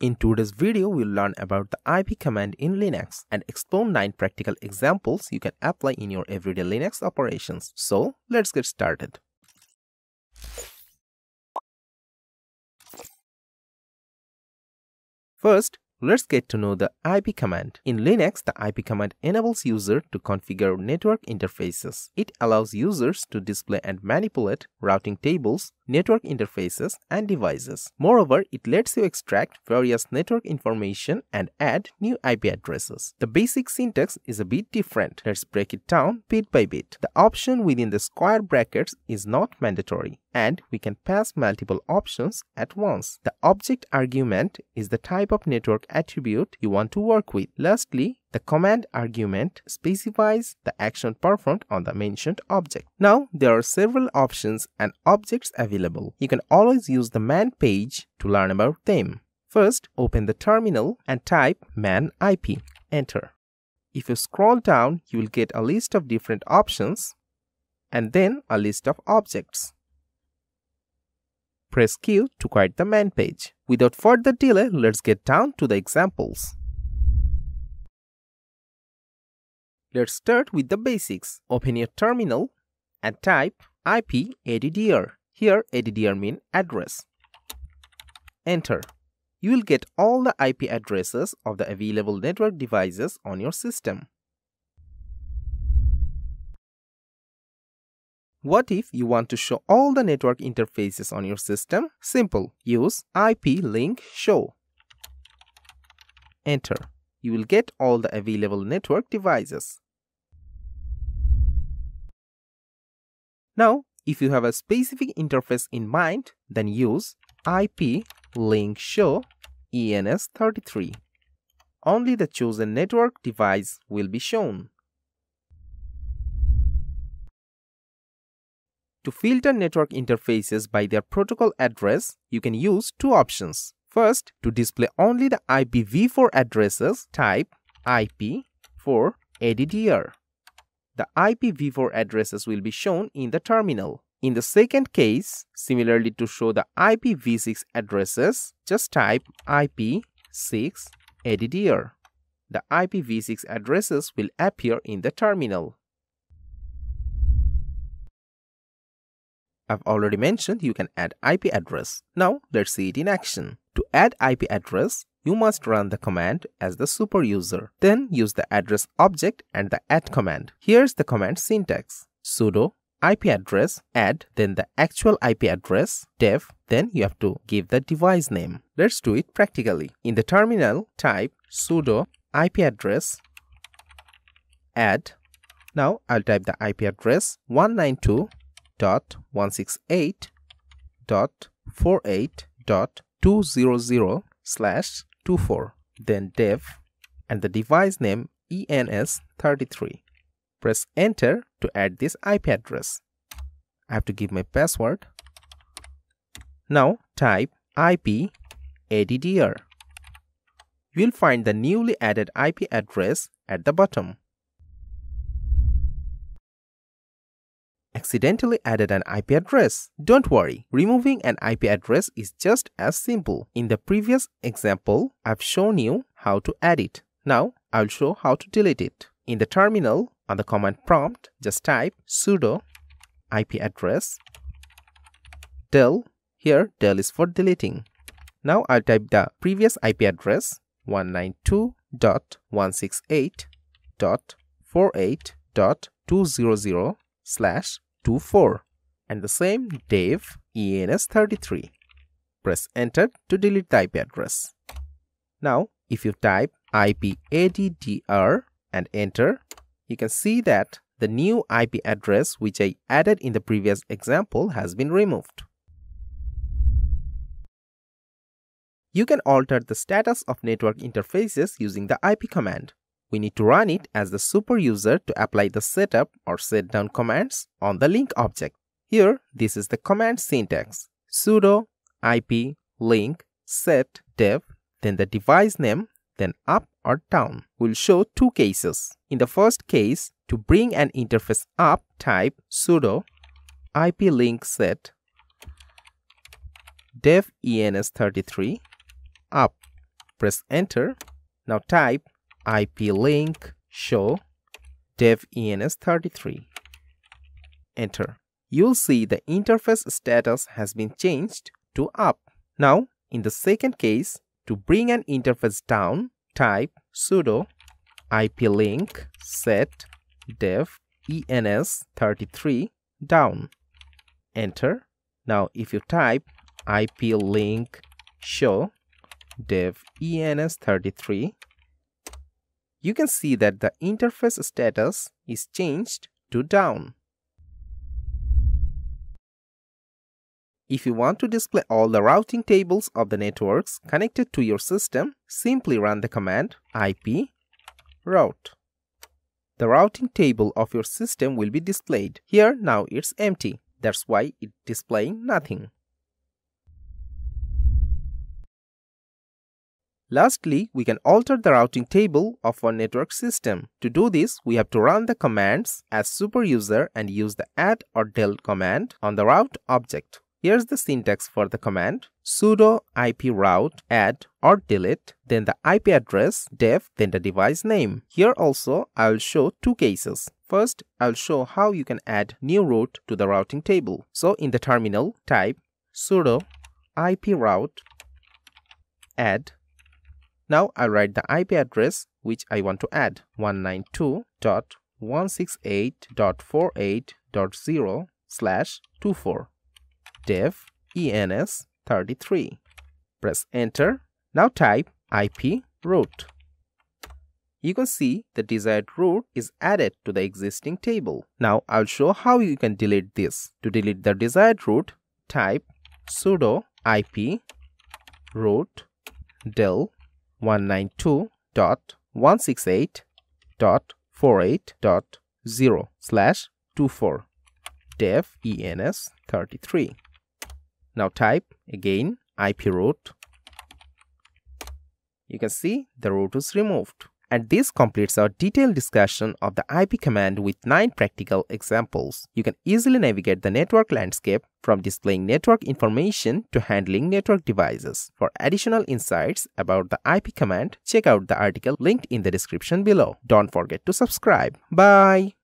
In today's video, we'll learn about the ip command in Linux and explore 9 practical examples you can apply in your everyday Linux operations. So, let's get started. First, let's get to know the ip command. In Linux, the ip command enables users to configure network interfaces. It allows users to display and manipulate routing tables, network interfaces, and devices. Moreover, it lets you extract various network information and add new IP addresses. The basic syntax is a bit different. Let's break it down bit by bit. The option within the square brackets is not mandatory, and we can pass multiple options at once. The object argument is the type of network attribute you want to work with. Lastly, the command argument specifies the action performed on the mentioned object. Now, there are several options and objects available. You can always use the man page to learn about them. First, open the terminal and type man ip. Enter. If you scroll down, you will get a list of different options and then a list of objects. Press Q to quit the man page. Without further delay, let's get down to the examples. Let's start with the basics. Open your terminal and type ip addr. Here addr means address. Enter. You will get all the IP addresses of the available network devices on your system. What if you want to show all the network interfaces on your system? Simple. Use ip link show. Enter. You will get all the available network devices. Now, if you have a specific interface in mind, then use ip link show ens33. Only the chosen network device will be shown. To filter network interfaces by their protocol address, you can use two options. First, to display only the IPv4 addresses, type ip4 addr. The IPv4 addresses will be shown in the terminal. In the second case, similarly, to show the IPv6 addresses, just type ip6 addr. The IPv6 addresses will appear in the terminal. I've already mentioned you can add IP address. Now, let's see it in action. To add IP address, you must run the command as the superuser. Then use the address object and the add command. Here's the command syntax. Sudo IP address add, then the actual IP address, def, then you have to give the device name. Let's do it practically. In the terminal, type sudo IP address add. Now, I'll type the IP address 192.168.48.200/24, then dev and the device name ens33. Press enter to add this IP address. I have to give my password. Now type ip addr. You will find the newly added IP address at the bottom. Accidentally added an IP address. Don't worry, removing an IP address is just as simple. In the previous example, I've shown you how to add it. Now, I'll show how to delete it. In the terminal, on the command prompt, just type sudo IP address del. Here, del is for deleting. Now, I'll type the previous IP address 192.168.48.200/24 and the same dev ens33. Press enter to delete the IP address. Now, if you type ip addr and enter, you can see that the new IP address which I added in the previous example has been removed. You can alter the status of network interfaces using the IP command. We need to run it as the superuser to apply the setup or setdown commands on the link object. Here, this is the command syntax. Sudo ip link set dev, then the device name, then up or down. We'll show two cases. In the first case, to bring an interface up, type sudo ip link set dev ens33 up. press enter. Now type ip link show dev ens33, enter. You'll see the interface status has been changed to up. Now in the second case, to bring an interface down, type sudo iplink set dev ens33 down, enter. Now if you type iplink show dev ens33, you can see that the interface status is changed to down. If you want to display all the routing tables of the networks connected to your system, simply run the command ip route. The routing table of your system will be displayed. Here now it's empty, that's why it's displaying nothing. Lastly, we can alter the routing table of our network system. To do this, we have to run the commands as superuser and use the add or delete command on the route object. Here's the syntax for the command: sudo ip route add or delete, then the IP address, dev, then the device name. Here also I will show two cases. First, I will show how you can add new route to the routing table. So in the terminal, type sudo ip route add. Now I write the IP address which I want to add: 192.168.48.0/24 dev ens33. Press enter. Now type IP route. You can see the desired route is added to the existing table. Now I'll show how you can delete this. To delete the desired route, type sudo ip route del 192.168.48.0/24 dev ens33. Now type again ip route. You can see the route is removed. And this completes our detailed discussion of the IP command with 9 practical examples. You can easily navigate the network landscape from displaying network information to handling network devices. For additional insights about the IP command, check out the article linked in the description below. Don't forget to subscribe. Bye!